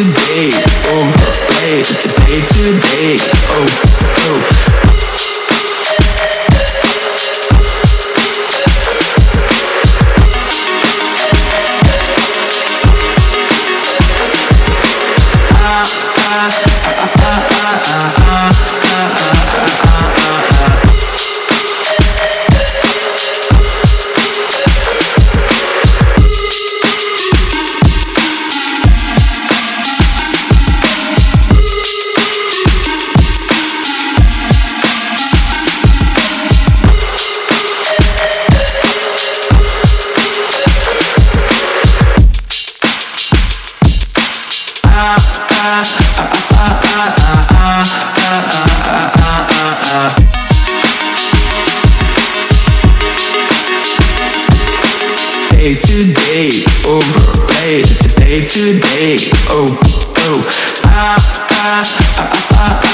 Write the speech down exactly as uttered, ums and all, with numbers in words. today, over play, today, today, oh, oh. Day to day, over play, day to day, oh, oh, ah, ah, ah, ah, ah.